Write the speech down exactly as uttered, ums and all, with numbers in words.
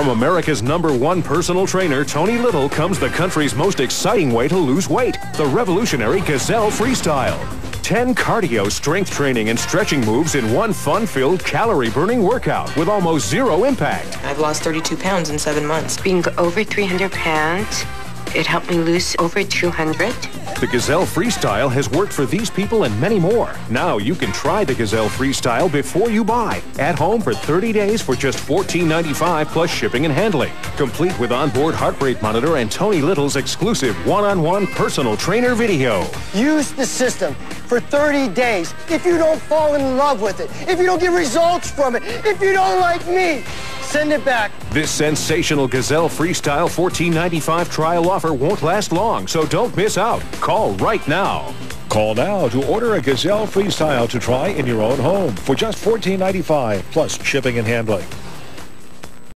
From America's number one personal trainer, Tony Little, comes the country's most exciting way to lose weight, the revolutionary Gazelle Freestyle. ten cardio, strength training, and stretching moves in one fun-filled, calorie-burning workout with almost zero impact. I've lost thirty-two pounds in seven months. Being over three hundred pounds, it helped me lose over two hundred. The Gazelle Freestyle has worked for these people and many more. Now you can try the Gazelle Freestyle before you buy. At home for thirty days for just fourteen ninety-five plus shipping and handling. Complete with onboard heart rate monitor and Tony Little's exclusive one-on-one personal trainer video. Use the system for thirty days. If you don't fall in love with it, if you don't get results from it, if you don't like me, send it back. This sensational Gazelle Freestyle fourteen ninety-five trial offer won't last long, so don't miss out. Call right now. Call now to order a Gazelle Freestyle to try in your own home for just fourteen ninety-five plus shipping and handling.